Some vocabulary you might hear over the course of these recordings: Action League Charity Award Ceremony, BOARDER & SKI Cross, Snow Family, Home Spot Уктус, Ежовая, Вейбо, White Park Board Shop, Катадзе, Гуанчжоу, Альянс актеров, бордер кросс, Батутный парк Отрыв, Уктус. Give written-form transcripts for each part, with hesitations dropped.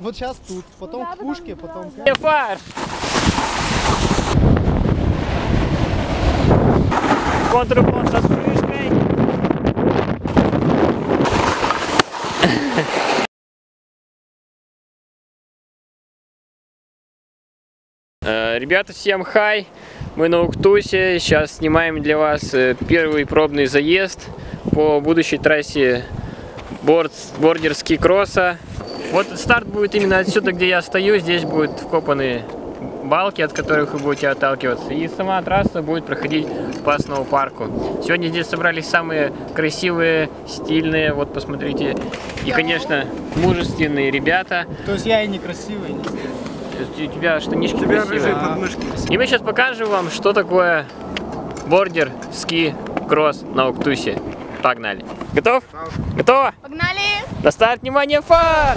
Вот сейчас тут, потом к пушке, потом к... Фар! Контрпон со вспышкой. Ребята, всем хай! Мы на Уктусе, сейчас снимаем для вас первый пробный заезд по будущей трассе Boarder Ski Cross. Вот старт будет именно отсюда, где я стою, здесь будут вкопаны балки, от которых вы будете отталкиваться, и сама трасса будет проходить по Snow парку. Сегодня здесь собрались самые красивые, стильные, вот посмотрите, и, конечно, мужественные ребята. То есть я и некрасивый, и не стильный. У тебя штанишки красивые. И мы сейчас покажем вам, что такое Boarder Ski Cross на Уктусе. Погнали. Готов? Готово? Погнали! На старт, внимание, фар!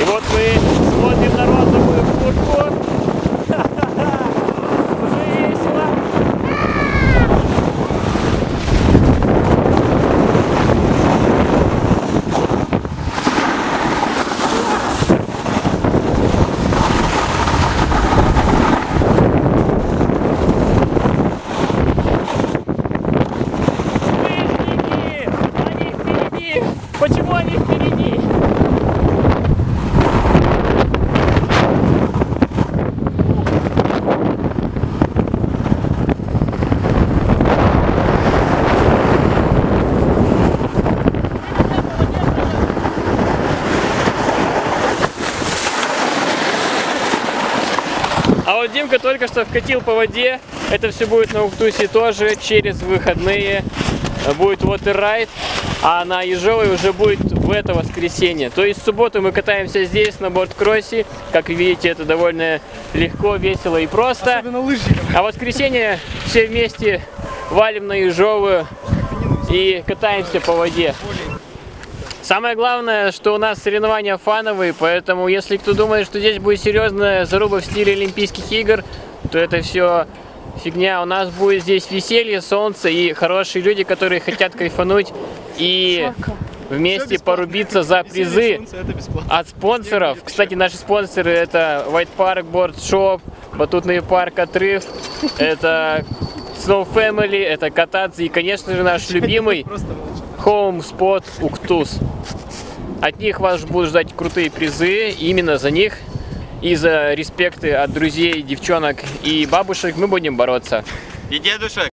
И вот мы смотрим на розовую фурку. Уже весело. Димка только что вкатил по воде, это все будет на Уктусе тоже, через выходные будет water ride, а на Ежовой уже будет в это воскресенье. То есть в субботу мы катаемся здесь на бордкроссе, как видите, это довольно легко, весело и просто. Особенно лыжникам. А в воскресенье все вместе валим на Ежовую и катаемся по воде. Самое главное, что у нас соревнования фановые, поэтому если кто думает, что здесь будет серьезная заруба в стиле Олимпийских игр, то это все фигня. У нас будет здесь веселье, солнце и хорошие люди, которые хотят кайфануть и вместе порубиться за призы от спонсоров. Кстати, наши спонсоры — это White Park Board Shop, Батутный парк Отрыв, это Snow Family, это Катадзе и, конечно же, наш любимый Home Spot Уктус. От них вас будут ждать крутые призы, именно за них и за респекты от друзей, девчонок и бабушек мы будем бороться. И дедушек.